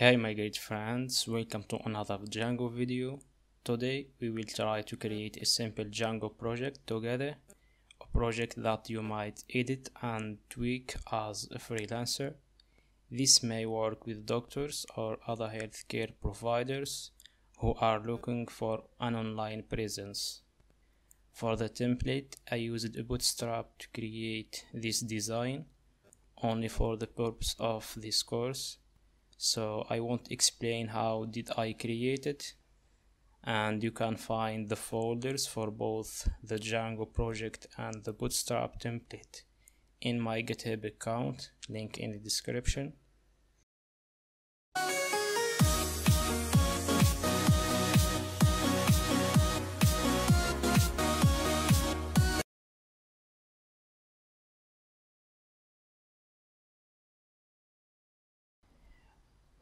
Hey my great friends, welcome to another Django video. Today we will try to create a simple Django project together, a project that you might edit and tweak as a freelancer. This may work with doctors or other healthcare providers who are looking for an online presence. For the template, I used a Bootstrap to create this design only for the purpose of this course. So I won't explain how did I create it, and you can find the folders for both the Django project and the Bootstrap template in my GitHub account, link in the description.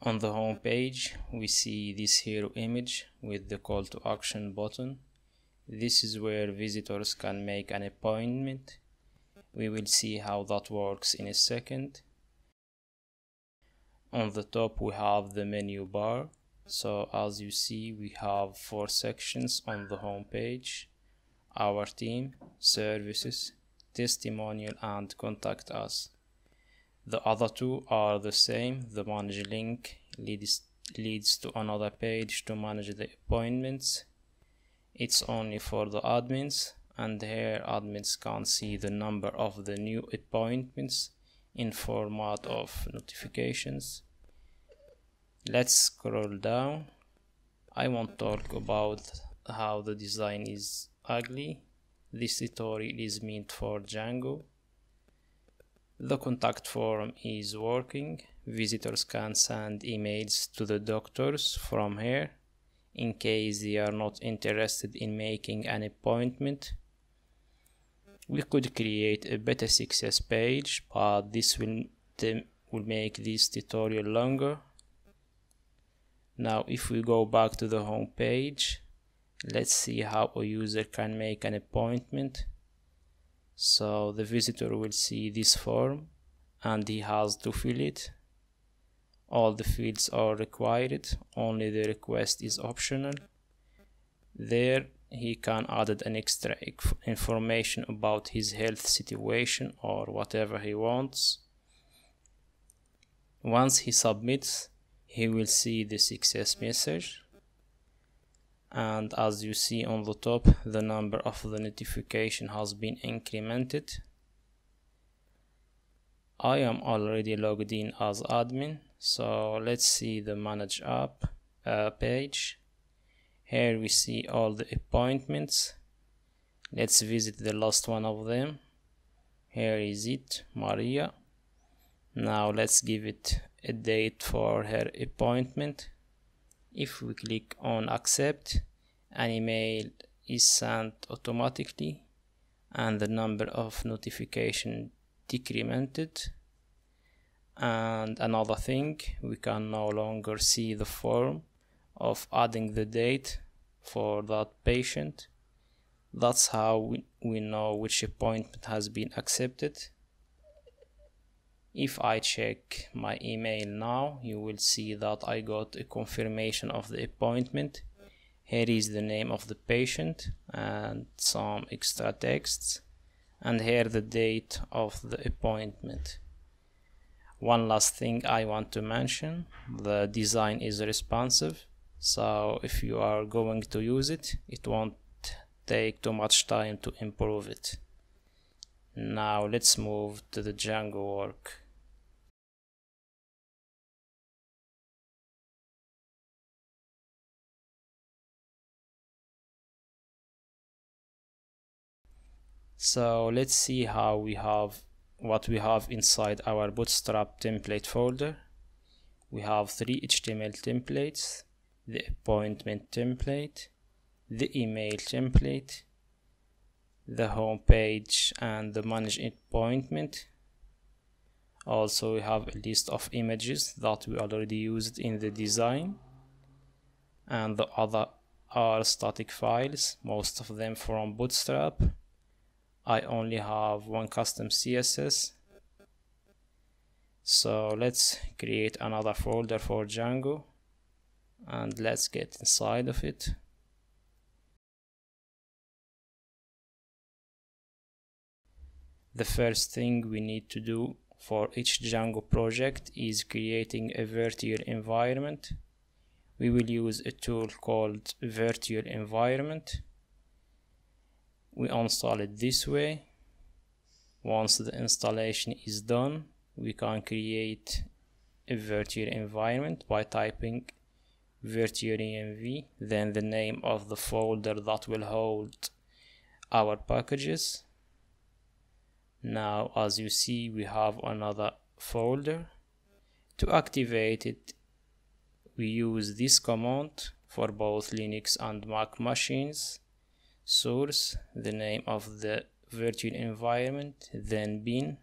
On the home page, we see this hero image with the call to action button. This is where visitors can make an appointment. We will see how that works in a second. On the top, we have the menu bar. So as you see, we have four sections on the home page: our team, services, testimonial, and contact us. The other two are the same. The manage link leads to another page to manage the appointments. It's only for the admins, and here admins can see the number of the new appointments in format of notifications. Let's scroll down. I won't talk about how the design is ugly. This tutorial is meant for Django. The contact form is working. Visitors can send emails to the doctors from here in case they are not interested in making an appointment. We could create a beta success page, but this will make this tutorial longer. Now if we go back to the home page, let's see how a user can make an appointment. So the visitor will see this form and he has to fill it. All the fields are required, only the request is optional. There he can add an extra information about his health situation or whatever he wants. Once he submits, he will see the success message. And as you see on the top, the number of the notification has been incremented. I am already logged in as admin, so let's see the manage app page. Here we see all the appointments. Let's visit the last one of them. Here is it, Maria. Now let's give it a date for her appointment. If we click on accept, an email is sent automatically and the number of notification decremented. And another thing, we can no longer see the form of adding the date for that patient. That's how we know which appointment has been accepted. If I check my email now, you will see that I got a confirmation of the appointment. Here is the name of the patient and some extra texts, and here the date of the appointment. One last thing I want to mention, the design is responsive, so if you are going to use it, it won't take too much time to improve it. Now let's move to the Django work. So let's see how what we have inside our Bootstrap template folder. We have three HTML templates: the appointment template, the email template, the home page, and the manage appointment. Also we have a list of images that we already used in the design, and the other are static files, most of them from Bootstrap. I only have one custom CSS. So let's create another folder for Django and let's get inside of it. The first thing we need to do for each Django project is creating a virtual environment. We will use a tool called virtual environment. We install it this way. Once the installation is done, we can create a virtual environment by typing virtualenv, then the name of the folder that will hold our packages. Now, as you see, we have another folder. To activate it, we use this command for both Linux and Mac machines: source, the name of the virtual environment, then bin,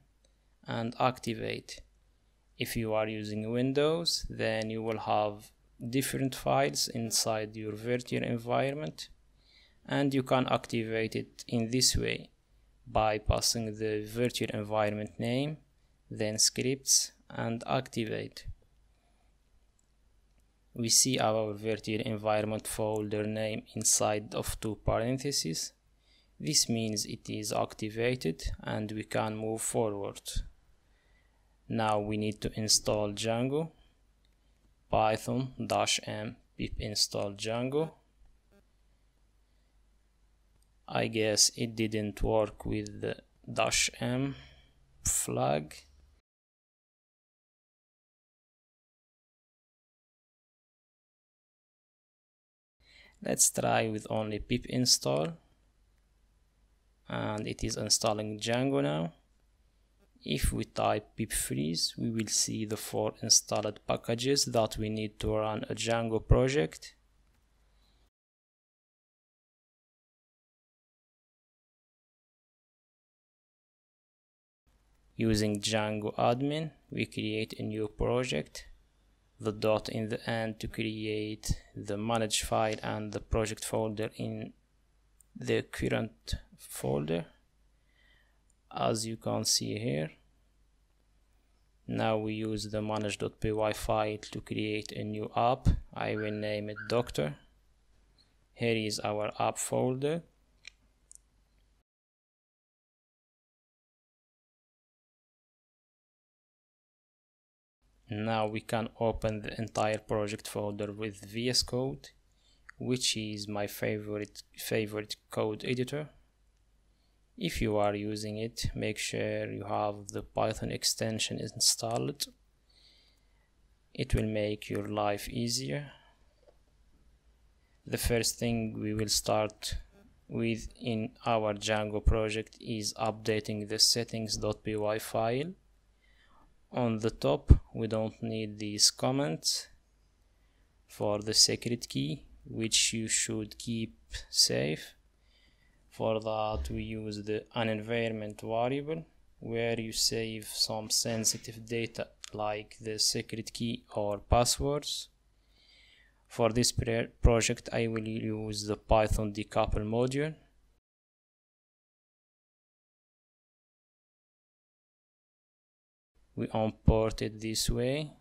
and activate. If you are using Windows, then you will have different files inside your virtual environment, and you can activate it in this way by passing the virtual environment name, then scripts, and activate. We see our virtual environment folder name inside of two parentheses. This means it is activated and we can move forward. Now we need to install Django. Python-m pip install Django. I guess it didn't work with the -m flag. Let's try with only pip install, and it is installing Django now. If we type pip freeze, we will see the 4 installed packages that we need to run a Django project. Using Django admin, we create a new project, the dot in the end to create the manage file and the project folder in the current folder, as you can see here. Now we use the manage.py file to create a new app. I will name it Doctor. Here is our app folder. Now we can open the entire project folder with VS Code, which is my favorite code editor. If you are using it, make sure you have the Python extension installed. It will make your life easier. The first thing we will start with in our Django project is updating the settings.py file. On the top, we don't need these comments for the secret key, which you should keep safe. For that, we use an environment variable where you save some sensitive data like the secret key or passwords. For this project, I will use the Python decouple module. We import it this way.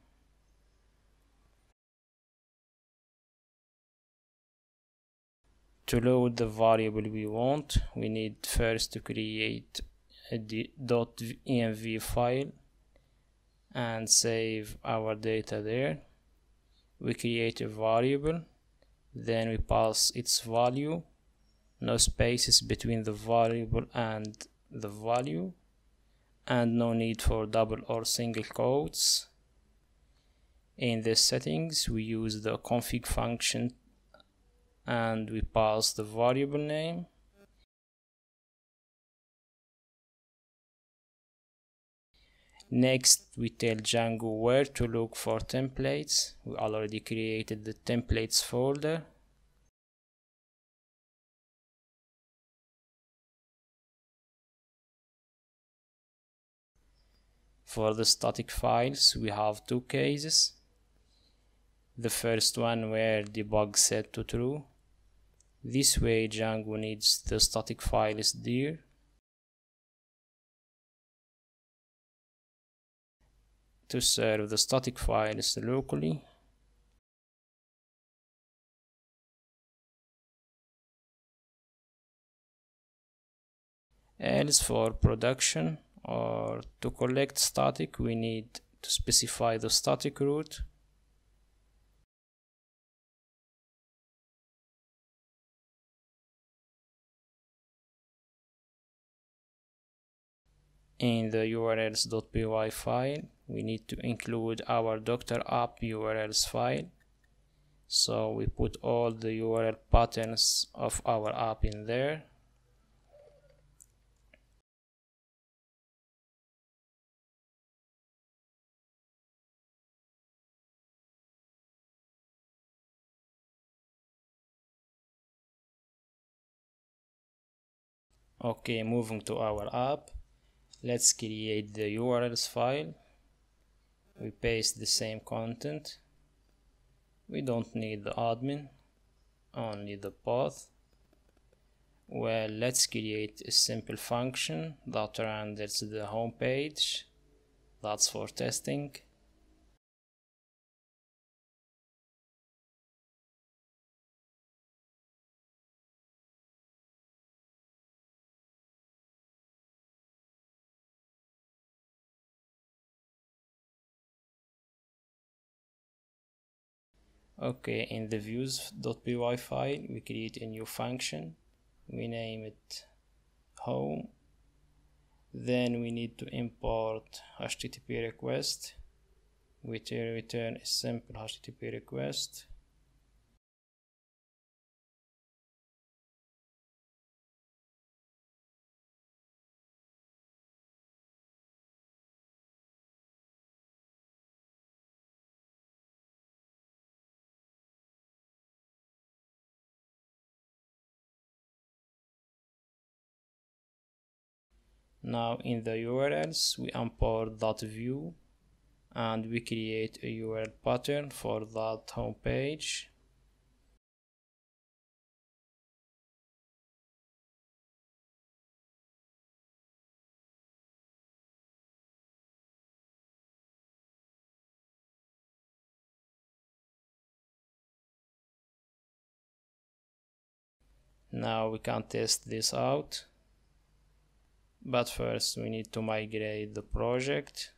To load the variable we want, we need first to create a .env file and save our data there. We create a variable, then we pass its value, no spaces between the variable and the value, and no need for double or single quotes. In the settings, we use the config function and we pass the variable name. Next, we tell Django where to look for templates. We already created the templates folder. For the static files, we have two cases. The first one where debug set to true. This way Django needs the static files there. to serve the static files locally. Else for production or to collect static, we need to specify the static route. In the urls.py file, we need to include our doctor app urls file. So we put all the URL patterns of our app in there. Okay, moving to our app, let's create the urls file. We paste the same content. We don't need the admin, only the path. Well, let's create a simple function that renders the home page. That's for testing. Okay, in the views.py file, we create a new function. We name it home. Then we need to import HTTP request, which will return a simple HTTP request. Now in the urls, we import that view and we create a URL pattern for that home page. Now we can test this out. But first we need to migrate the project.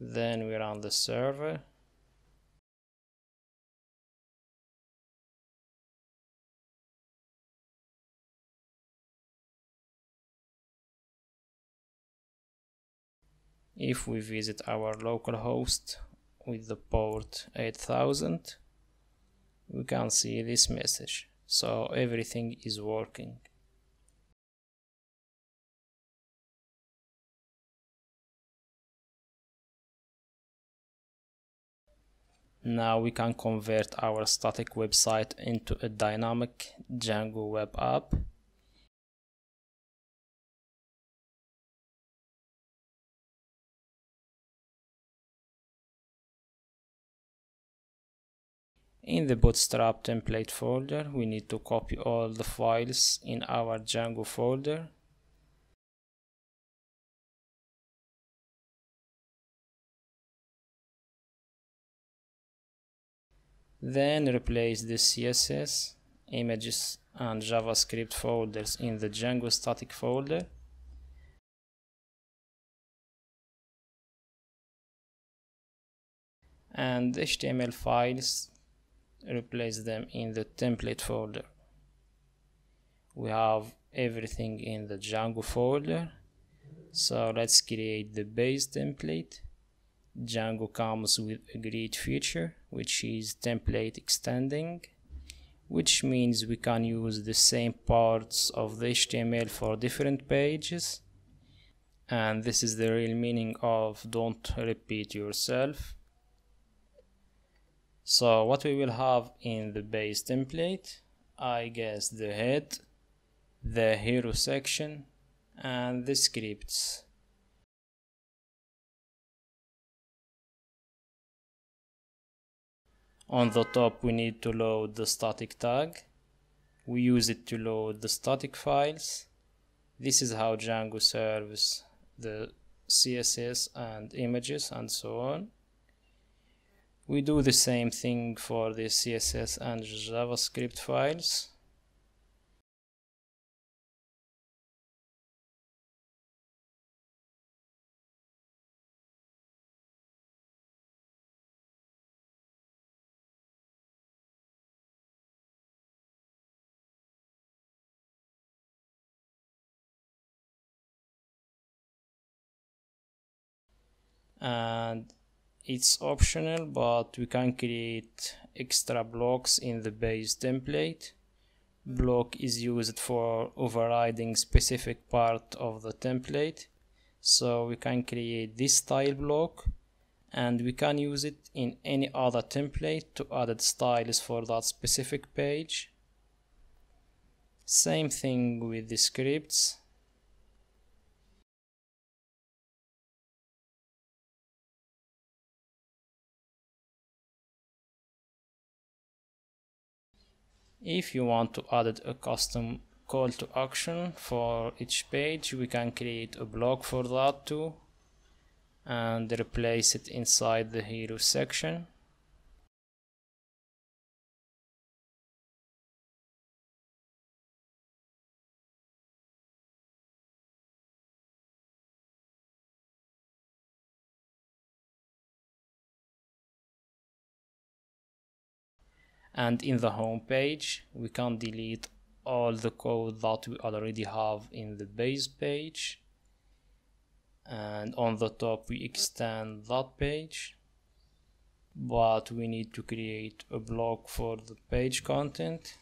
Then we run the server. If we visit our localhost with the port 8000, we can see this message, so everything is working. Now we can convert our static website into a dynamic Django web app. In the Bootstrap template folder, we need to copy all the files in our Django folder. Then replace the CSS, images and JavaScript folders in the Django static folder. And HTML files, replace them in the template folder. We have everything in the Django folder, so let's create the base template. Django comes with a great feature which is template extending, which means we can use the same parts of the HTML for different pages, and this is the real meaning of don't repeat yourself. So what we will have in the base template, I guess the head, the hero section, and the scripts. On the top, we need to load the static tag. We use it to load the static files. This is how Django serves the CSS and images and so on. We do the same thing for the CSS and JavaScript files. And it's optional, but we can create extra blocks in the base template. Block is used for overriding specific part of the template. So we can create this style block and we can use it in any other template to add styles for that specific page. Same thing with the scripts. If you want to add a custom call to action for each page, we can create a block for that too and replace it inside the hero section. And in the home page, we can delete all the code that we already have in the base page. And on the top, we extend that page. But we need to create a block for the page content.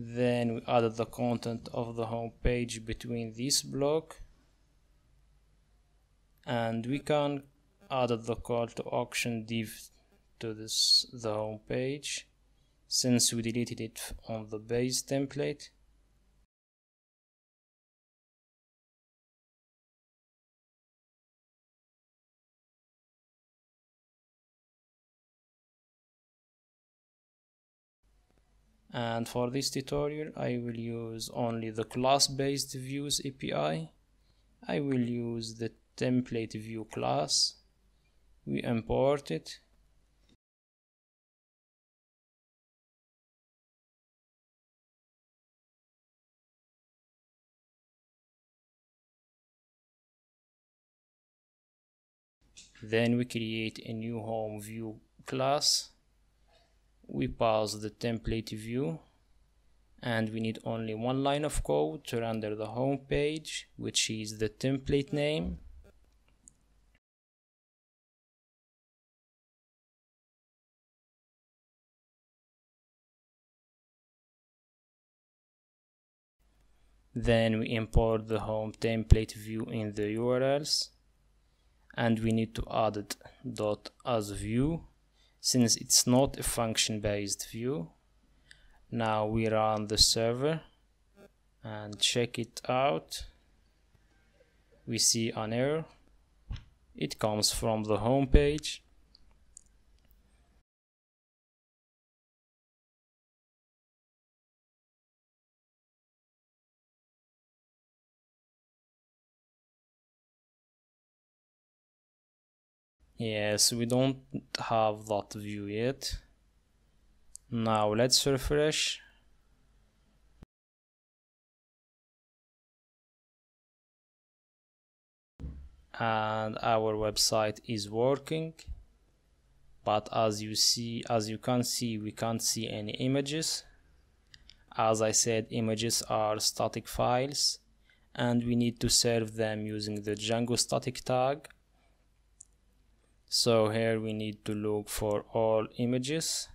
Then we added the content of the home page between this block, and we can add the call to action div to the home page since we deleted it on the base template. And for this tutorial, I will use only the class-based views API. I will use the TemplateView class. We import it. Then we create a new home view class. We pass the template view, and we need only one line of code to render the home page, which is the template name. Then we import the home template view in the URLs, and we need to add it .asView. Since it's not a function-based view. Now we run the server and check it out. We see an error. It comes from the home page. Yes, we don't have that view yet. Now let's refresh. And our website is working. But as you can see, we can't see any images. As I said, images are static files, and we need to serve them using the Django static tag. So here we need to look for all images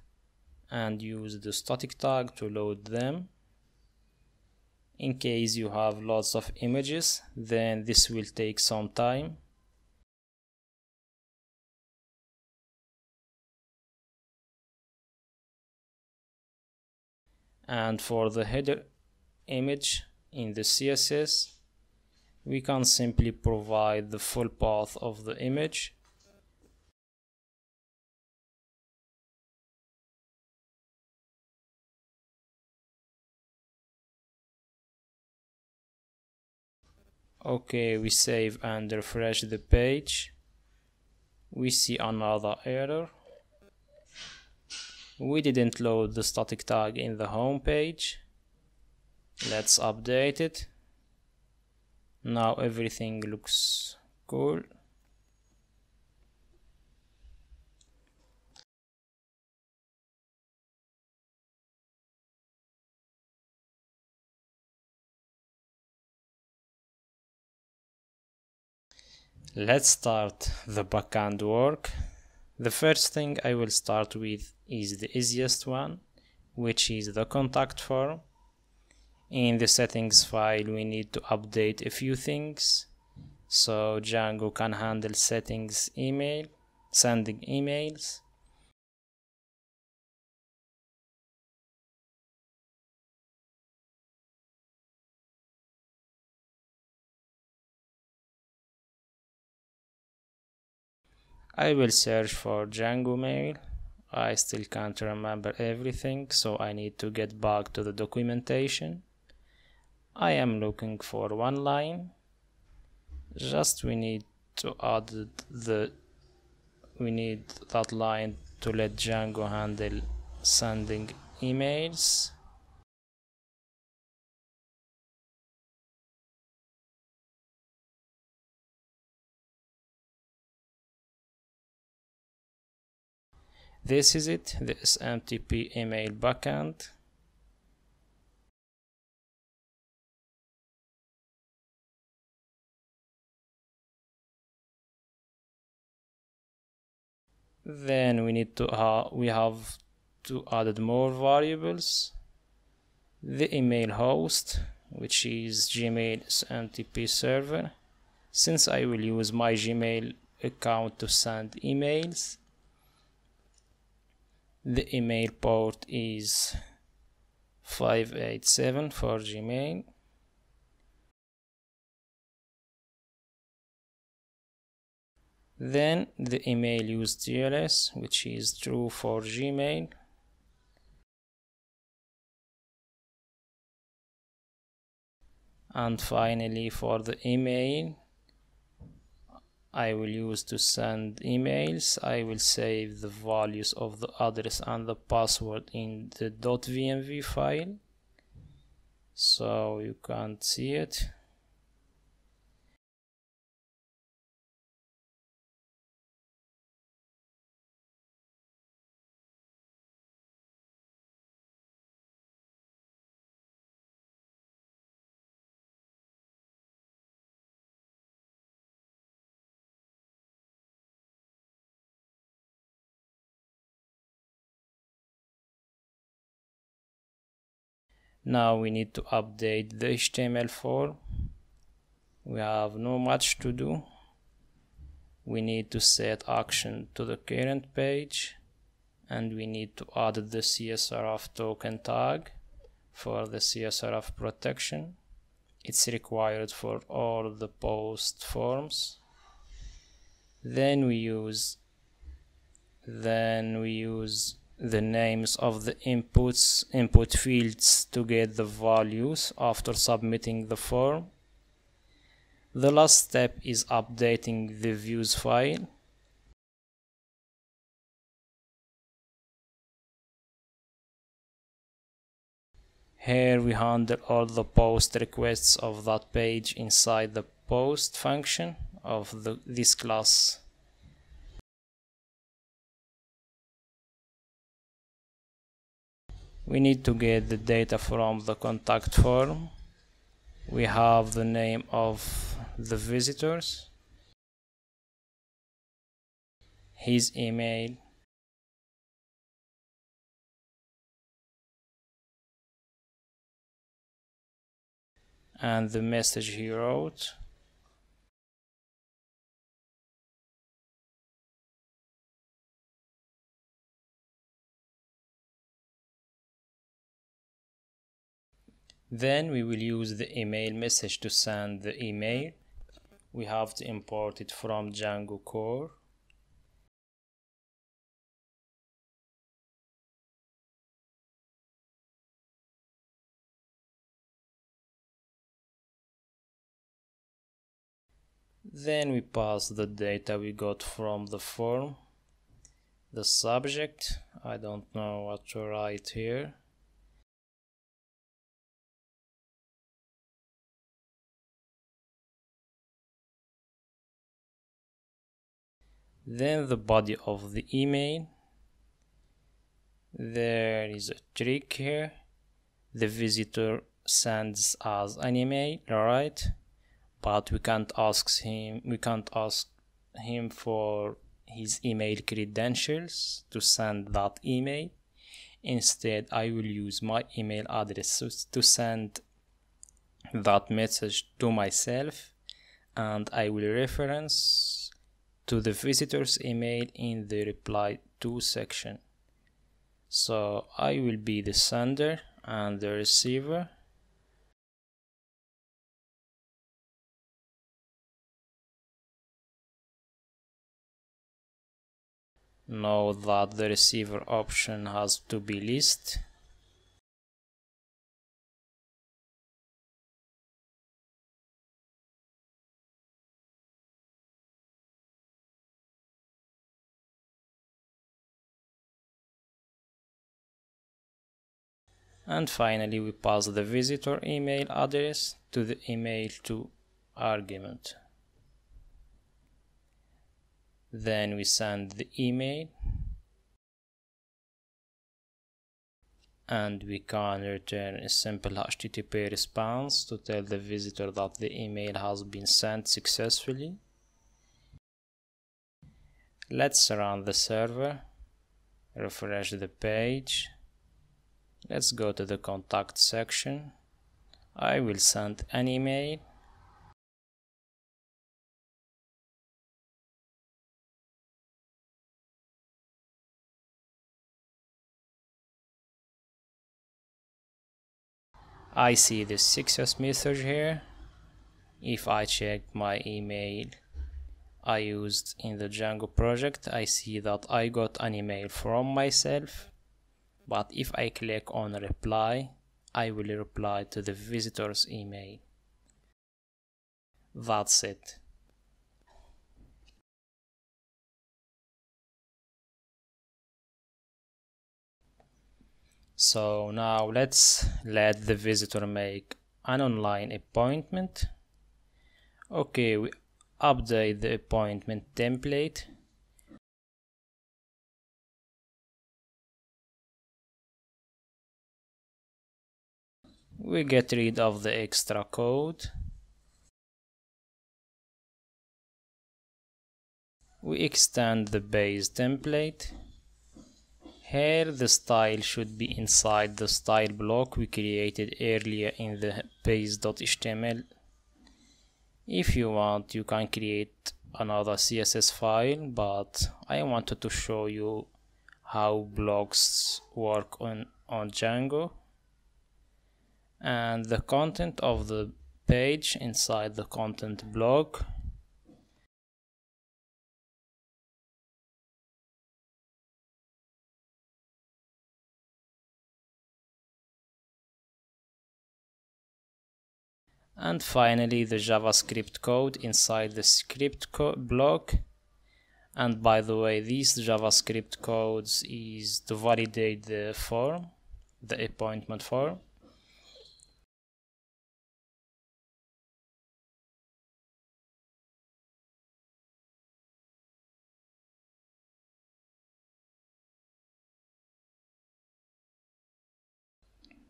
and use the static tag to load them. In case you have lots of images, then this will take some time. And for the header image in the CSS, we can simply provide the full path of the image. Okay, we save and refresh the page. We see another error. We didn't load the static tag in the home page. Let's update it. Now everything looks cool. Let's start the backend work. The first thing I will start with is the easiest one, which is the contact form. In the settings file, we need to update a few things so Django can handle settings email, sending emails. I will search for Django mail. I still can't remember everything, so I need to get back to the documentation. I am looking for one line. Just we need that line to let Django handle sending emails. This is it, the SMTP email backend. Then we have to add more variables. The email host, which is Gmail SMTP server. Since I will use my Gmail account to send emails, the email port is 587 for Gmail. Then the email used TLS, which is true for Gmail. And finally, for the email I will use to send emails, I will save the values of the address and the password in the .venv file, so you can't see it. Now we need to update the HTML form. We have not much to do. We need to set action to the current page, and we need to add the CSRF token tag for the CSRF protection. It's required for all the post forms. Then we use the names of the input fields to get the values after submitting the form. The last step is updating the views file. Here we handle all the post requests of that page inside the post function of this class. We need to get the data from the contact form. We have the name of the visitors, his email, and the message he wrote. Then we will use the email message to send the email. We have to import it from Django core. Then we pass the data we got from the form. The subject, I don't know what to write here. Then the body of the email. There is a trick here. The visitor sends us an email, alright? But we can't ask him for his email credentials to send that email. Instead, I will use my email address to send that message to myself, and I will reference to the visitor's email in the reply to section. So I will be the sender and the receiver. Note that the receiver option has to be list. And finally, we pass the visitor email address to the email to argument. Then we send the email, and we can return a simple HTTP response to tell the visitor that the email has been sent successfully. Let's run the server, refresh the page. Let's go to the contact section. I will send an email. I see the success message here. If I check my email I used in the Django project, I see that I got an email from myself. But if I click on reply, I will reply to the visitor's email. That's it. So now let's let the visitor make an online appointment. Okay, we update the appointment template. We get rid of the extra code. We extend the base template. Here the style should be inside the style block we created earlier in the base.html. If you want, you can create another CSS file, but I wanted to show you how blocks work on Django. And the content of the page inside the content block. And finally the JavaScript code inside the script block. And by the way, these JavaScript codes is to validate the form, the appointment form.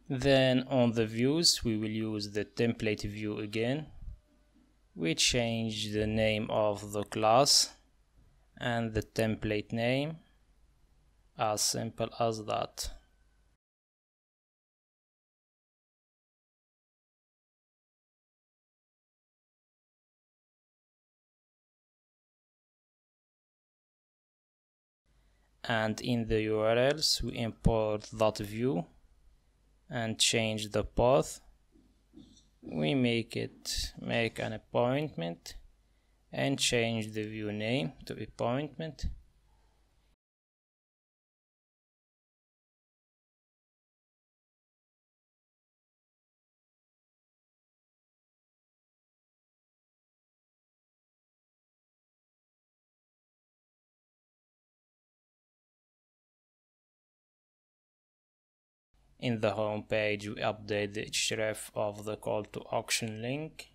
Then on the views, we will use the template view again. We change the name of the class and the template name, as simple as that. And in the URLs, we import that view and change the path we make it make an appointment and change the view name to appointment. In the home page, we update the href of the call to action link.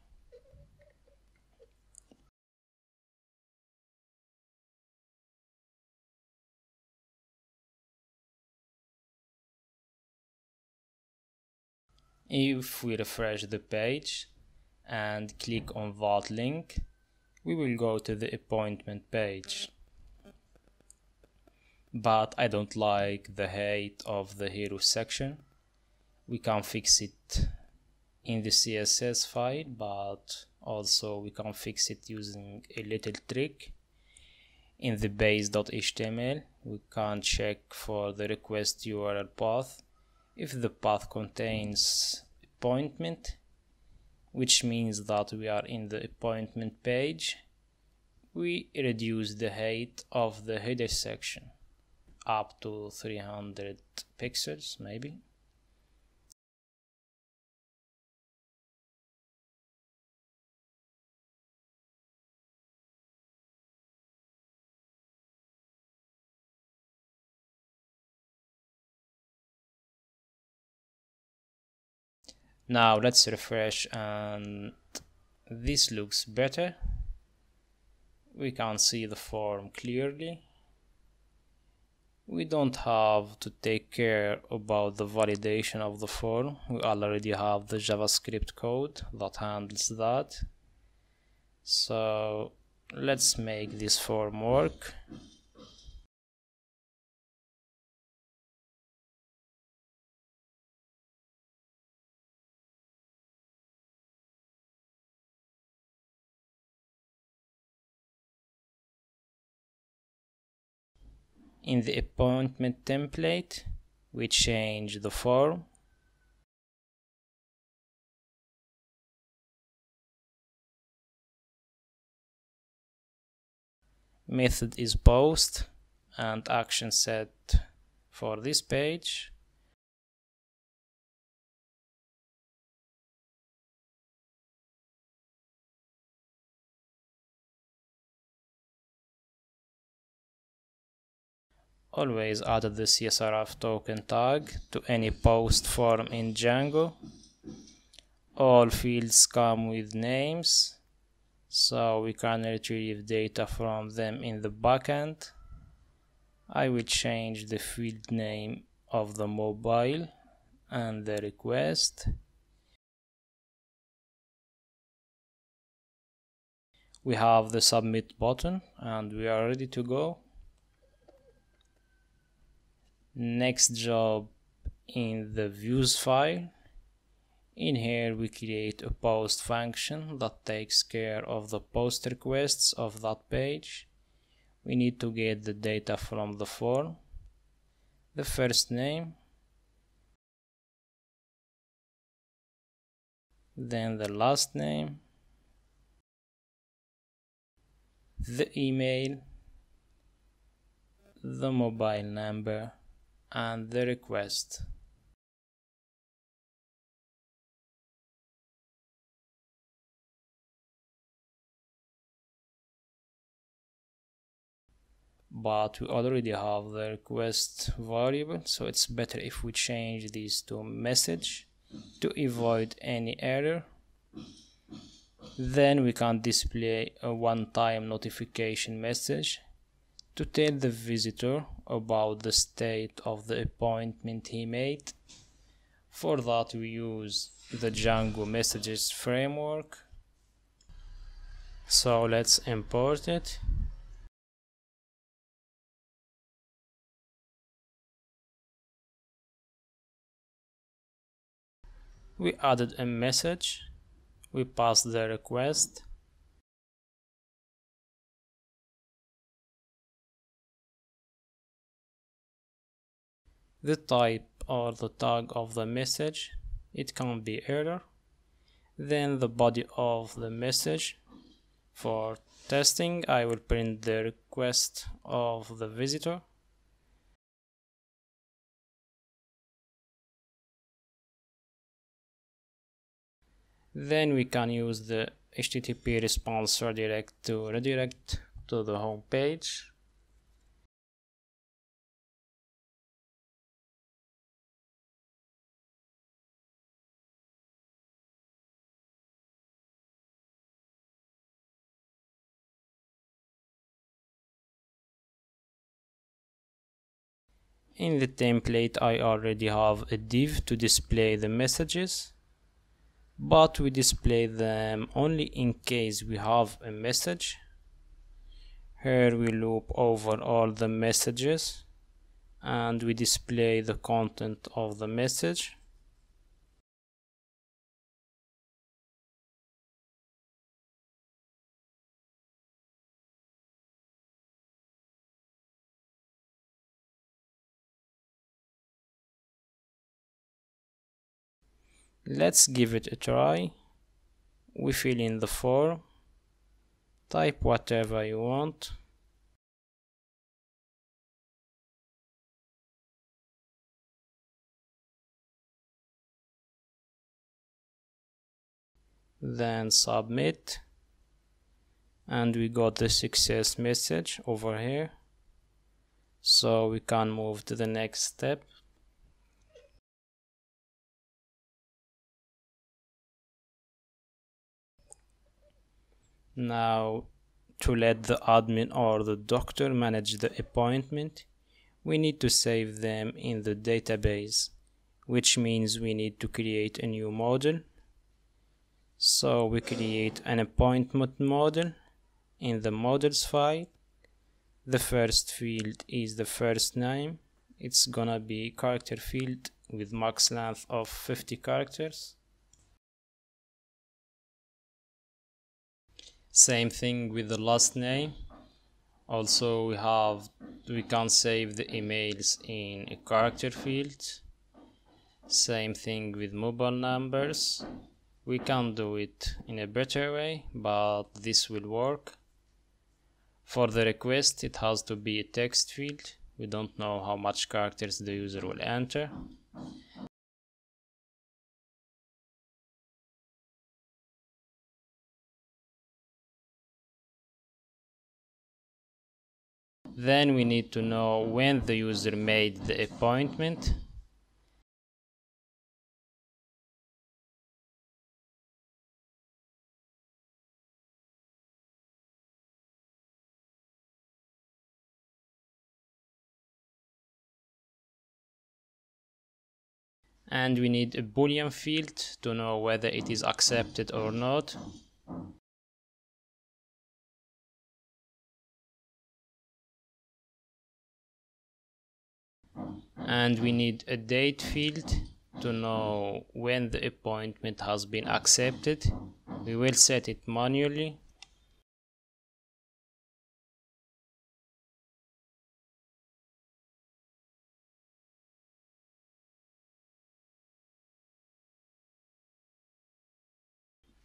If we refresh the page and click on that link, we will go to the appointment page. But I don't like the height of the hero section. We can fix it in the CSS file, but also we can fix it using a little trick. In the base.html, we can check for the request URL path. If the path contains appointment, which means that we are in the appointment page, we reduce the height of the header section up to 300 pixels maybe. Now let's refresh and this looks better. We can see the form clearly. We don't have to take care about the validation of the form. We already have the JavaScript code that handles that. So let's make this form work. In the appointment template, we change the form. Method is post and action set for this page. Always add the CSRF token tag to any post form in Django. All fields come with names, so we can retrieve data from them in the backend. I will change the field name of the mobile and the request. We have the submit button and we are ready to go. Next job in the views file. In here we create a post function that takes care of the post requests of that page. We need to get the data from the form. The first name, then the last name, the email, the mobile number, and the request. But we already have the request variable, so it's better if we change this to message to avoid any error. Then we can display a one-time notification message to tell the visitor about the state of the appointment he made. For that we use the Django messages framework. So let's import it. We added a message. We pass the request. The type or the tag of the message, it can be error. Then the body of the message. For testing, I will print the request of the visitor. Then we can use the HTTP response redirect to the home page. In the template, I already have a div to display the messages, but we display them only in case we have a message. Here we loop over all the messages and we display the content of the message. Let's give it a try. We fill in the form, type whatever you want. Then submit, and we got the success message over here. So we can move to the next step. Now, to let the admin or the doctor manage the appointment, we need to save them in the database, which means we need to create a new model. So we create an appointment model in the models file. The first field is the first name. It's gonna be character field with max length of 50 characters. Same thing with the last name. Also we can save the emails in a character field. Same thing with mobile numbers. We can do it in a better way, but this will work. For the request, it has to be a text field. We don't know how much characters the user will enter. Then we need to know when the user made the appointment. And we need a Boolean field to know whether it is accepted or not. And we need a date field to know when the appointment has been accepted. We will set it manually.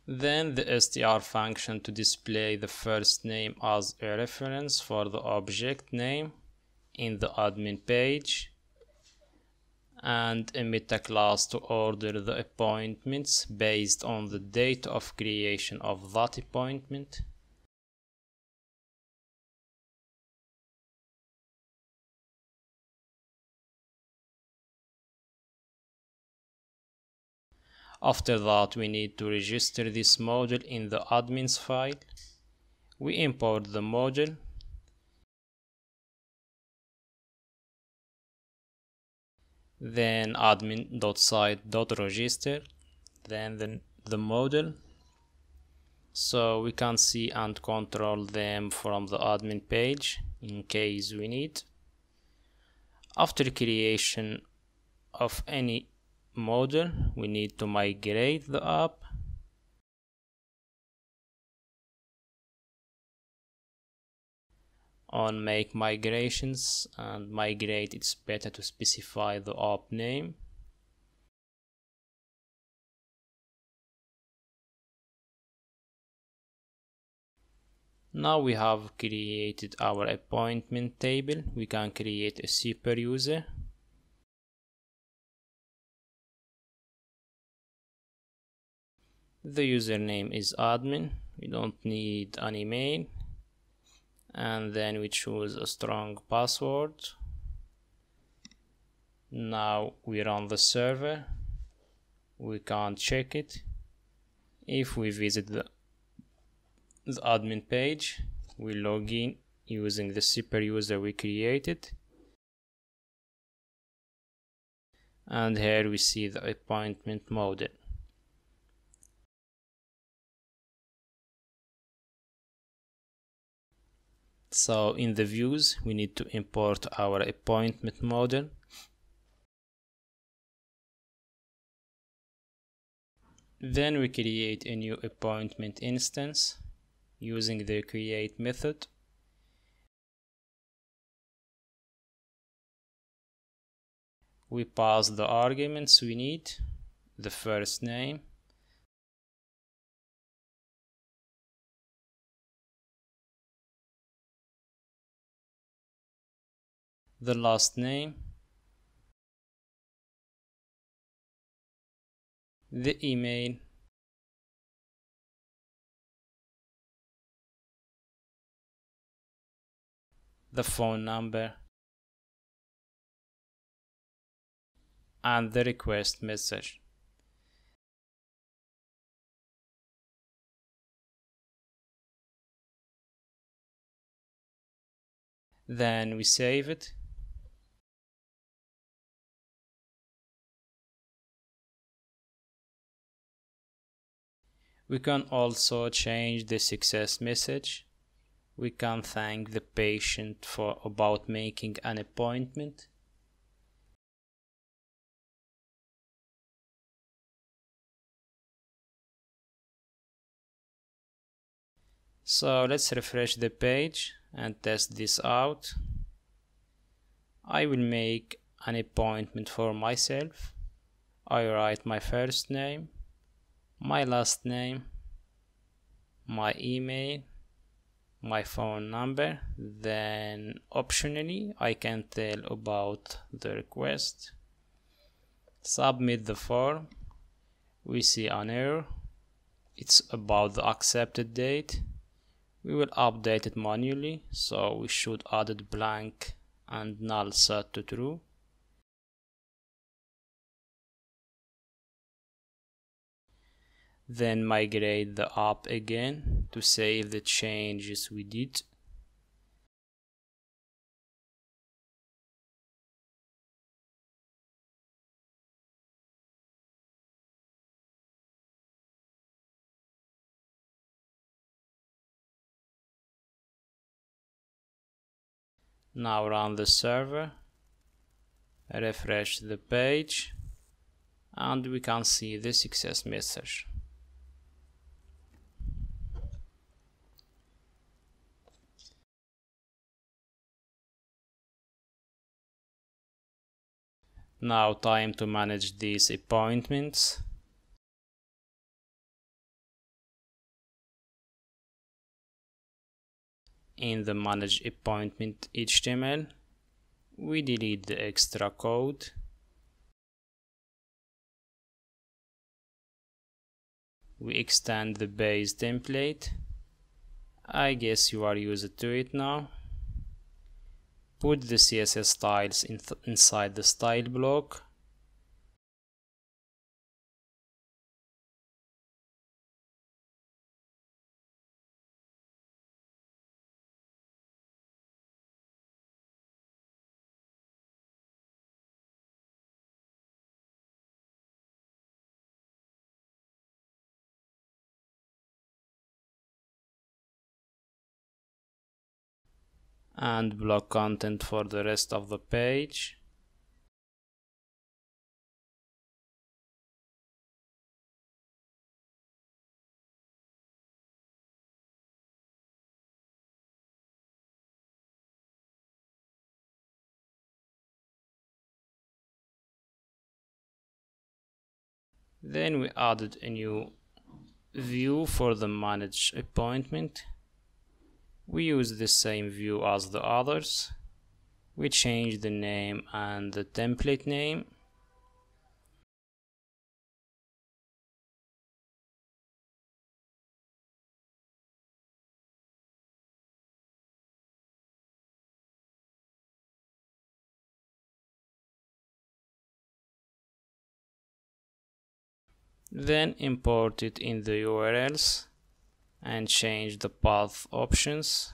Then the str function to display the first name as a reference for the object name in the admin page. And a meta class to order the appointments based on the date of creation of that appointment. After that, we need to register this model in the admins file. We import the model. Then admin.site.register, then the model, so we can see and control them from the admin page in case we need. After creation of any model, we need to migrate the app. On make migrations and migrate, it's better to specify the app name. Now we have created our appointment table. We can create a super user. The username is admin. We don't need an email. And then we choose a strong password. Now we run the server. We can't check it. If we visit the admin page, we log in using the super user we created. And here we see the appointment model. So in the views, we need to import our appointment model. Then we create a new appointment instance using the create method. We pass the arguments we need, the first name, the last name, the email, the phone number, and the request message. Then we save it. We can also change the success message. We can thank the patient for about making an appointment. So let's refresh the page and test this out. I will make an appointment for myself. I write my first name, my last name, my email, my phone number. Then optionally I can tell about the request. Submit the form. We see an error. It's about the accepted date. We will update it manually, so we should add blank and null set to true. Then migrate the app again to save the changes we did. Now run the server, refresh the page, and we can see the success message. Now time to manage these appointments. In the manage appointment HTML, we delete the extra code. We extend the base template. I guess you are used to it now. Put the CSS styles inside the style block. And block content for the rest of the page. Then we added a new view for the manage appointment. We use the same view as the others. We change the name and the template name. Then import it in the URLs and change the path options.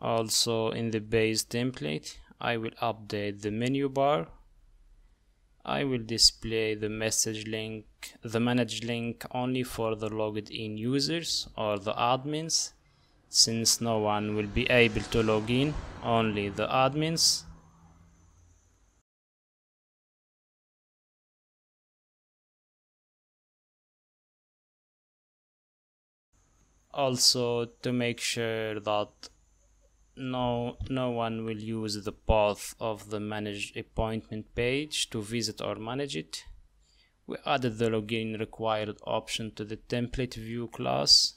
Also, in the base template, I will update the menu bar. I will display the message link, the manage link, only for the logged in users or the admins, since no one will be able to log in, only the admins. Also, to make sure that no one will use the path of the manage appointment page to visit or manage it. We added the login required option to the template view class.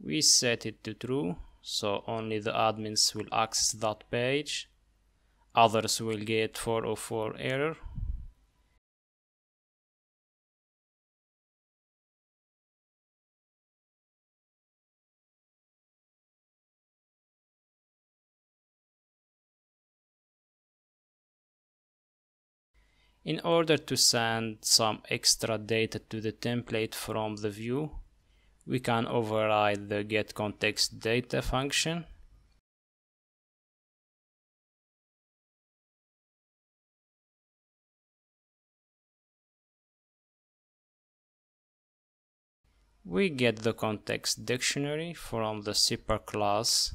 We set it to true, so only the admins will access that page. Others will get 404 error. In order to send some extra data to the template from the view, we can override the getContextData function. We get the context dictionary from the super class.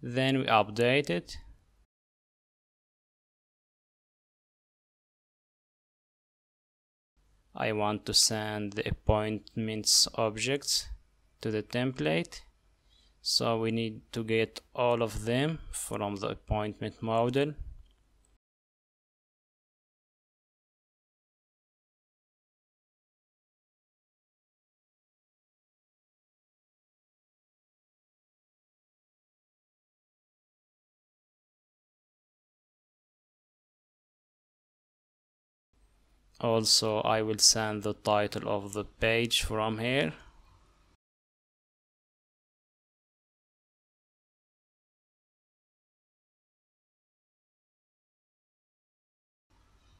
Then we update it. I want to send the appointments objects to the template, so we need to get all of them from the appointment model. Also, I will send the title of the page from here.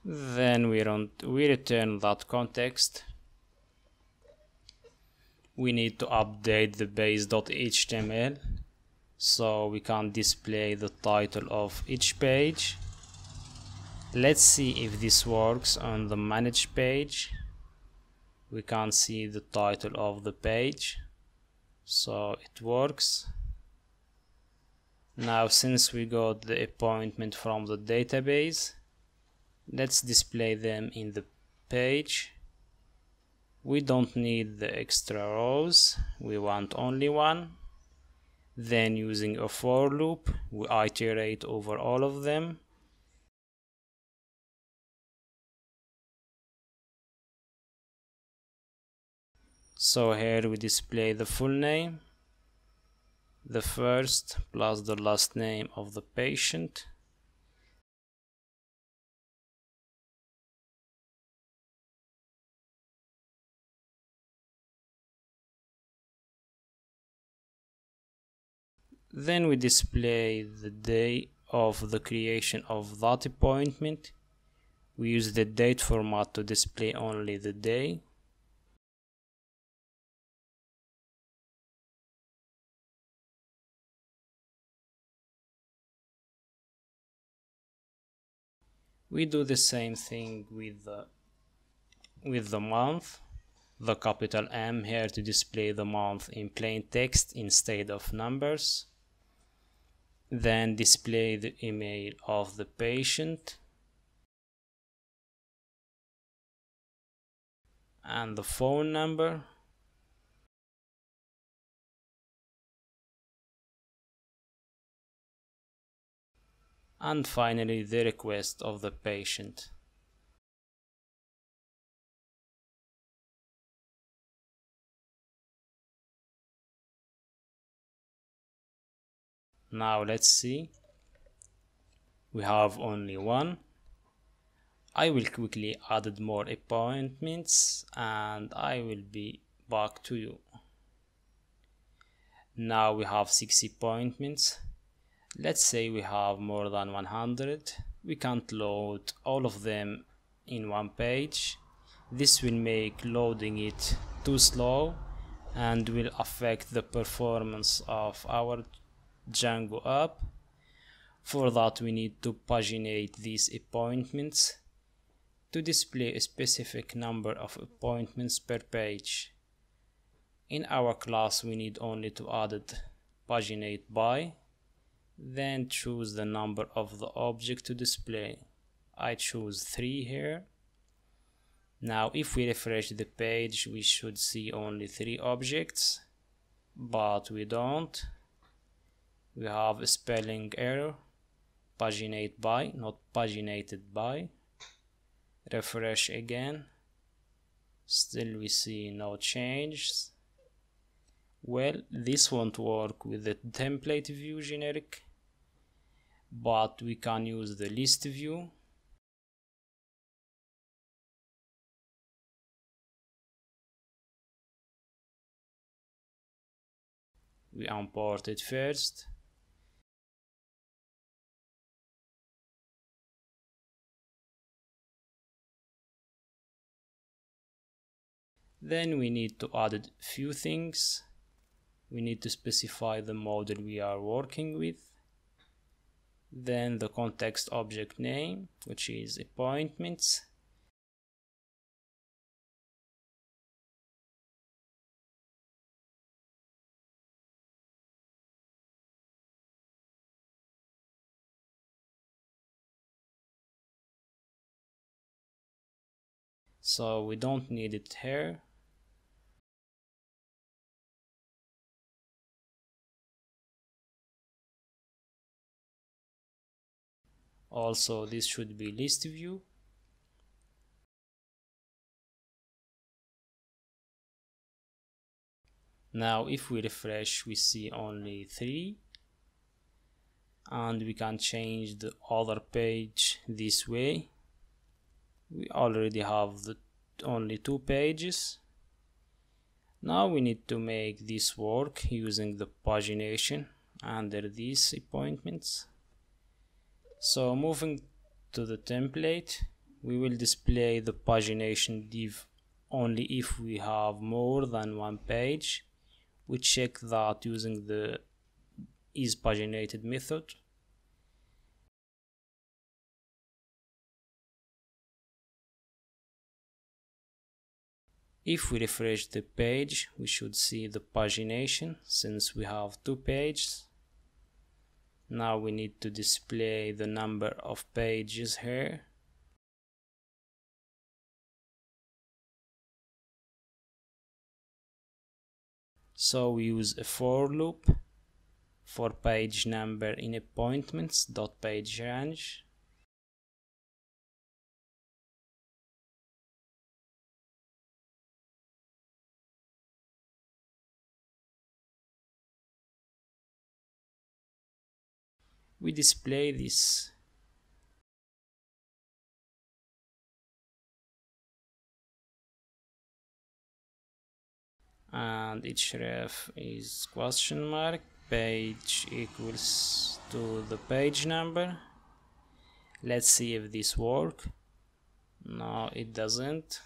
Then we return that context. We need to update the base.html, so we can display the title of each page. Let's see if this works on the manage page. We can see the title of the page, so it works. Now, since we got the appointment from the database, let's display them in the page. We don't need the extra rows, we want only one. Then, using a for loop, we iterate over all of them. So here we display the full name, the first plus the last name of the patient. Then we display the day of the creation of that appointment. We use the date format to display only the day. We do the same thing with the month, the capital M here to display the month in plain text instead of numbers. Then display the email of the patient. and the phone number. And finally, the request of the patient. Now let's see. We have only one. I will quickly add more appointments and I will be back to you. Now we have 6 appointments. Let's say we have more than 100. We can't load all of them in one page. This will make loading it too slow and will affect the performance of our Django app. For that, we need to paginate these appointments to display a specific number of appointments per page. In our class, we need only to add paginate by, then choose the number of the object to display. I choose 3 here. Now if we refresh the page, we should see only 3 objects, but we don't. We have a spelling error, paginate by, not paginated by. Refresh again, still we see no changes. Well, this won't work with the template view generic, but we can use the list view. We import it first. Then we need to add a few things. We need to specify the model we are working with, then the context object name, which is appointments, so we don't need it here. Also, this should be list view. Now if we refresh, we see only 3, and we can change the other page this way. We already have the only 2 pages. Now we need to make this work using the pagination under these appointments. So moving to the template, we will display the pagination div only if we have more than 1 page. We check that using the isPaginated method. If we refresh the page, we should see the pagination since we have 2 pages. Now we need to display the number of pages here. So we use a for loop for page number in appointments.pageRange. We display this. And href is question mark, page equals to the page number. Let's see if this works. No, it doesn't.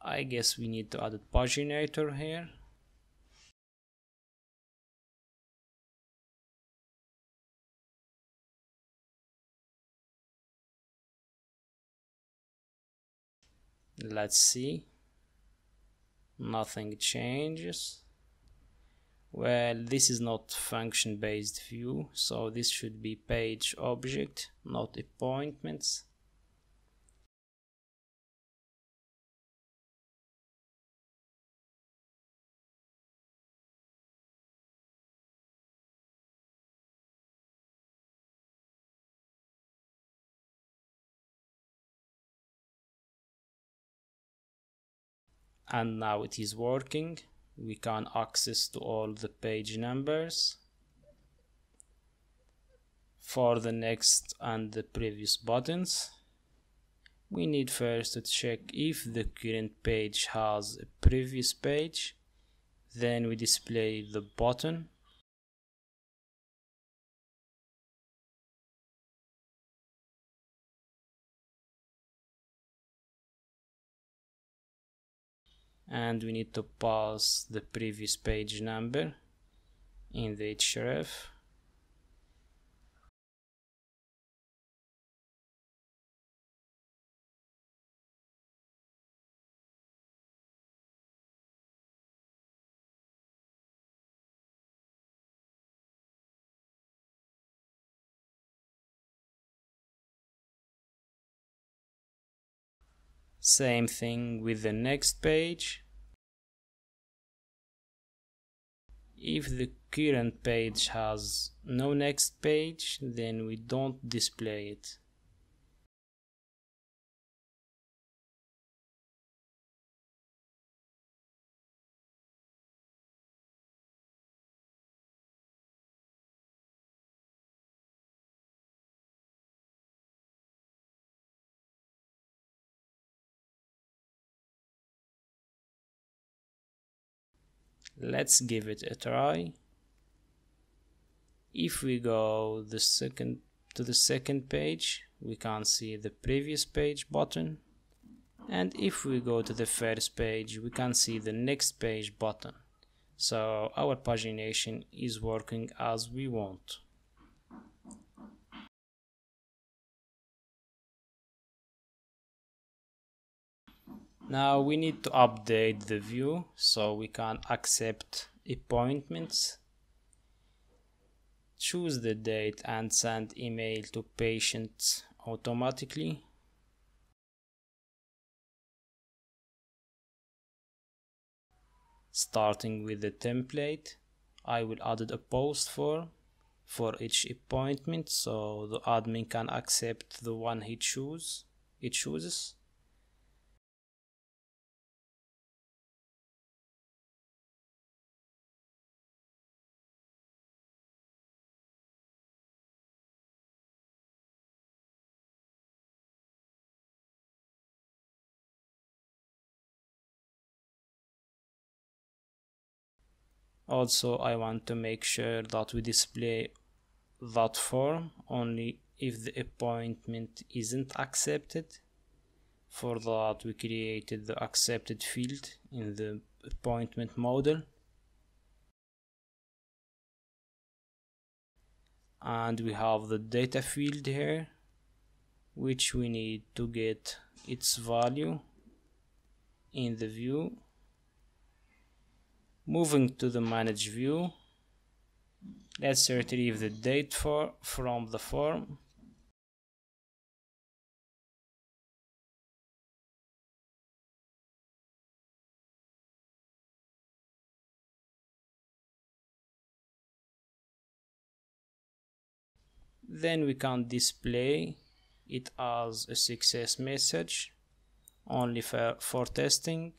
I guess we need to add a paginator here. Let's see. Nothing changes. Well, this is not function-based view, so this should be page object, not appointments. And now it is working. We can access to all the page numbers for the next and the previous buttons. We need first to check if the current page has a previous page, then we display the button. And we need to pass the previous page number in the HRF. Same thing with the next page. If the current page has no next page, then we don't display it. Let's give it a try. If we go to the second page, we can see the previous page button, and if we go to the first page, we can see the next page button. So our pagination is working as we want. Now we need to update the view so we can accept appointments. Choose the date and send email to patients automatically. Starting with the template, I will add a post form for each appointment so the admin can accept the one he chooses. Also, I want to make sure that we display that form only if the appointment isn't accepted. For that, we created the accepted field in the appointment model. And we have the data field here, which we need to get its value in the view. Moving to the manage view, let's retrieve the date from the form. Then we can display it as a success message only for testing.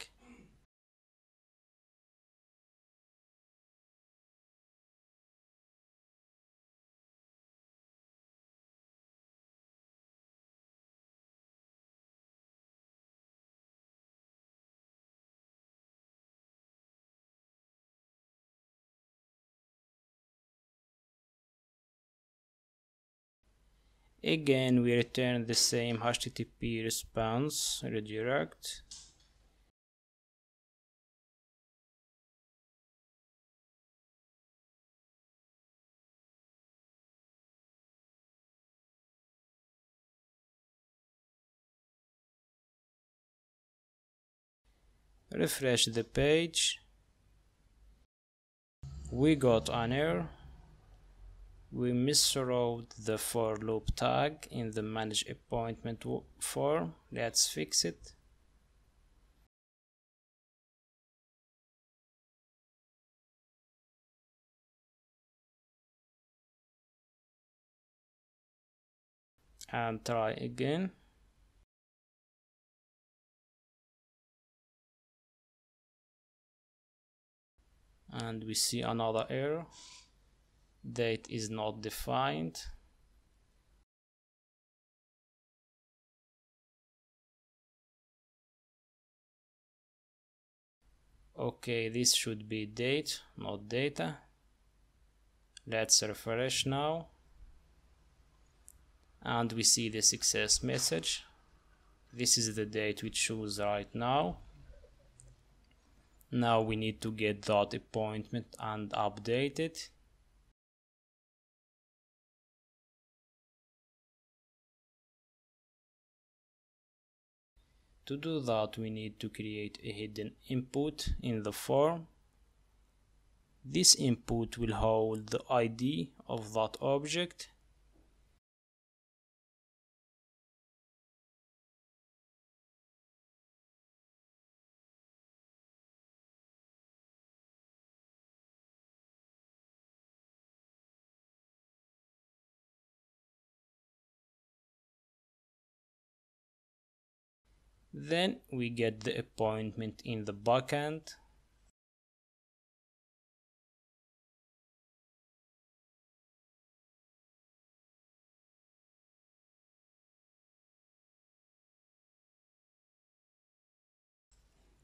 Again, we return the same HTTP response redirect. Refresh the page. we got an error. We miswrote the for loop tag in the manage appointment form. Let's fix it. And try again. And we see another error. Date is not defined. Okay, this should be date, not data. Let's refresh now. And we see the success message. This is the date we choose right now. Now we need to get that appointment and update it. To do that, we need to create a hidden input in the form. This input will hold the ID of that object. Then we get the appointment in the backend.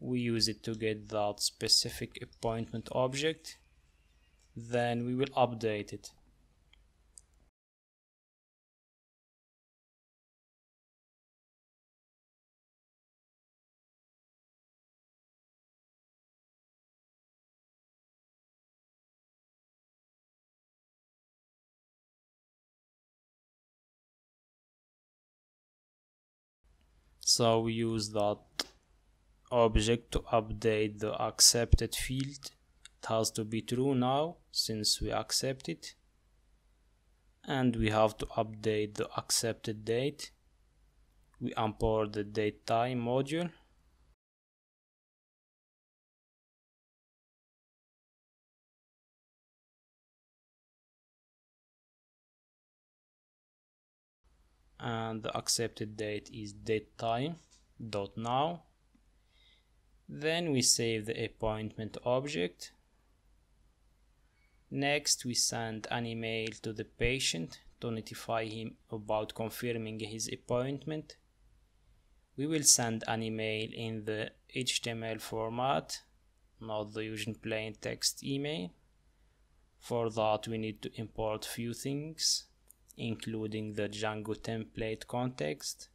We use it to get that specific appointment object. Then we will update it. So we use that object to update the accepted field. It has to be true now since we accept it. And we have to update the accepted date. We import the datetime module. And the accepted date is datetime.now. Then we save the appointment object. Next, we send an email to the patient to notify him about confirming his appointment. We will send an email in the HTML format, not the usual plain text email. For that, we need to import few things, including the Django template context.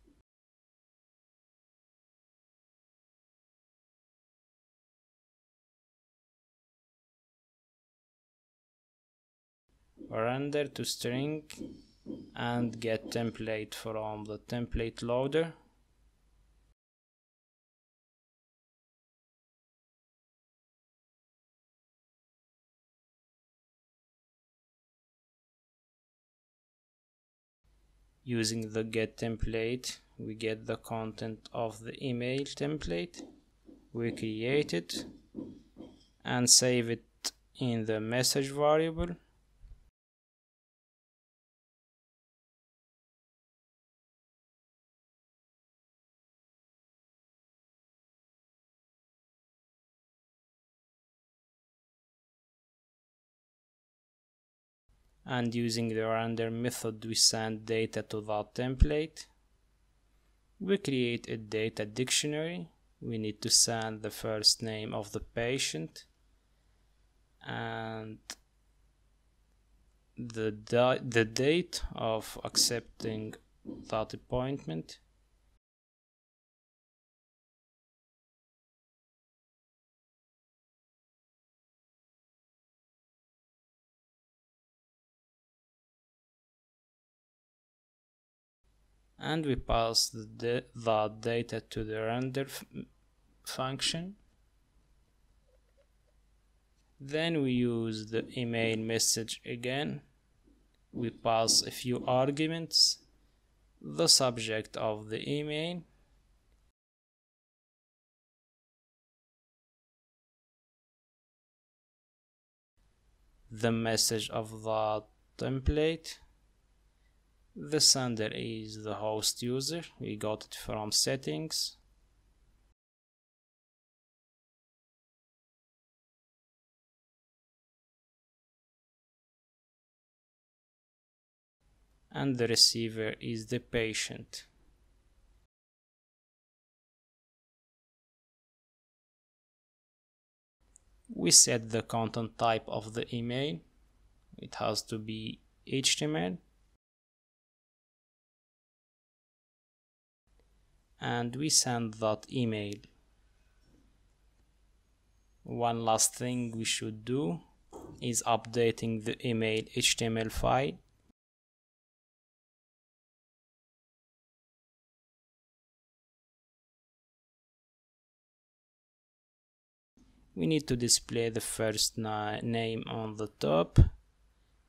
Render_to_string and get template from the template loader. Using the get template, we get the content of the email template we created and save it in the message variable. And using the render method, we send data to that template. We create a data dictionary. We need to send the first name of the patient and the date of accepting that appointment. And we pass that data to the render function. Then we use the email message again. We pass a few arguments, the subject of the email, the message of the template. The sender is the host user, we got it from settings. And the receiver is the patient. We set the content type of the email. It has to be HTML. And we send that email. One last thing we should do is updating the email HTML file. We need to display the first name on the top,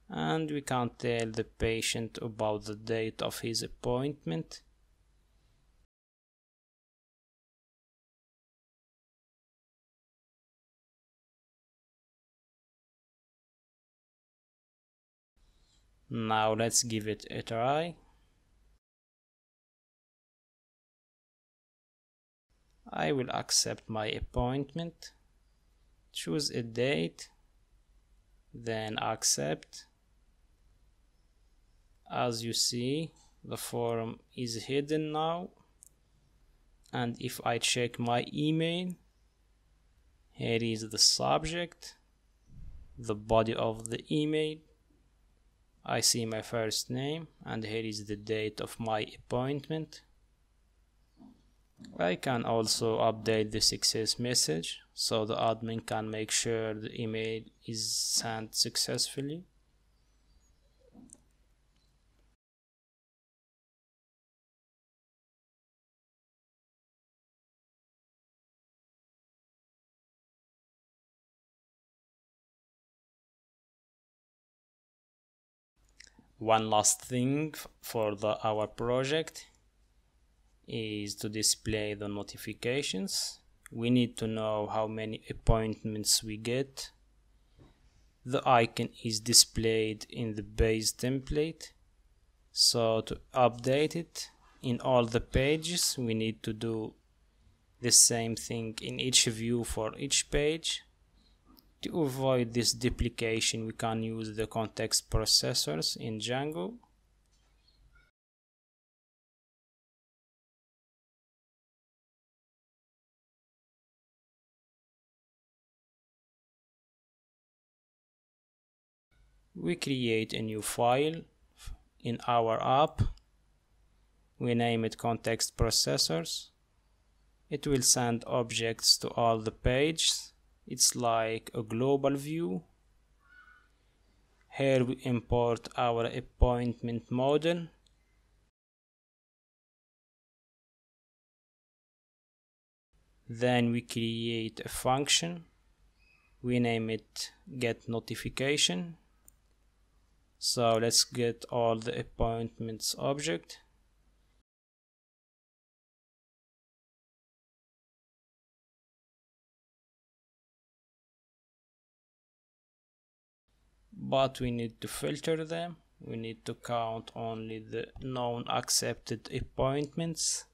and we can tell the patient about the date of his appointment. Now let's give it a try. I will accept my appointment. Choose a date, then accept. As you see, the form is hidden now, and if I check my email, here is the subject, the body of the email. I see my first name, and here is the date of my appointment. I can also update the success message, so the admin can make sure the email is sent successfully. One last thing for our project is to display the notifications. We need to know how many appointments we get. The icon is displayed in the base template, so to update it in all the pages we need to do the same thing in each view for each page. To avoid this duplication we can use the context processors in Django. We create a new file in our app. We name it context processors. It will send objects to all the pages. It's like a global view. Here we import our appointment model. Then we create a function. We name it getNotification. So let's get all the appointments object. But we need to filter them. We need to count only the known accepted appointments.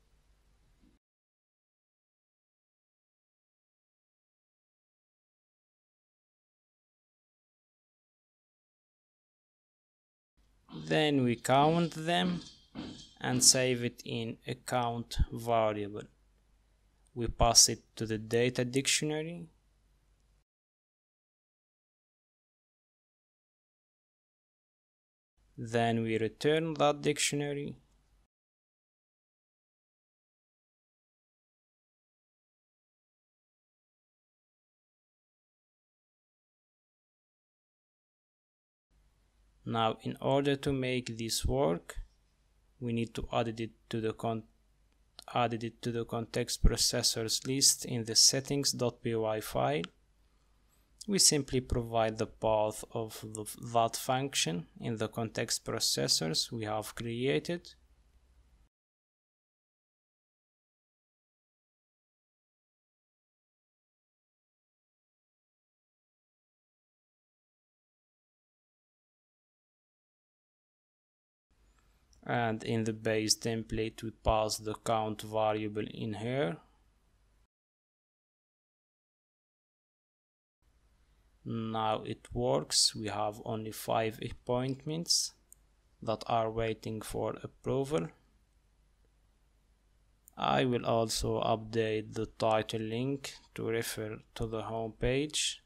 Then we count them and save it in a count variable. We pass it to the data dictionary. Then we return that dictionary. Now, in order to make this work, we need to add it to the context processors list in the settings.py file. we simply provide the path of that function in the context processors we have created. And in the base template, we pass the count variable in here. Now it works. We have only 5 appointments that are waiting for approval. I will also update the title link to refer to the home page.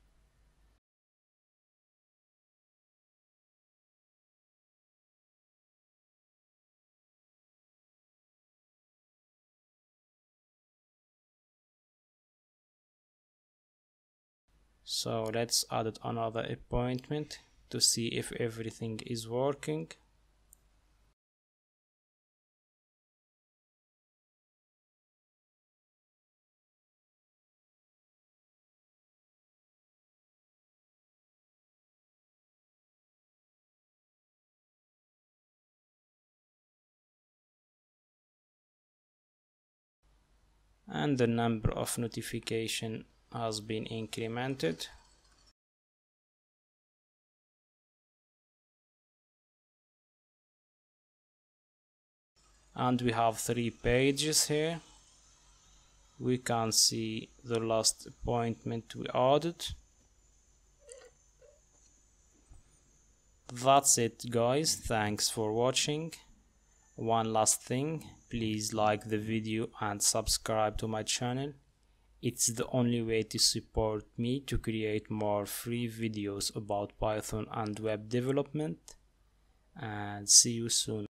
So let's add another appointment to see if everything is working. And the number of notifications has been incremented. And we have 3 pages here. We can see the last appointment we added. That's it, guys. Thanks for watching. One last thing, please like the video and subscribe to my channel. It's the only way to support me to create more free videos about Python and web development. And see you soon.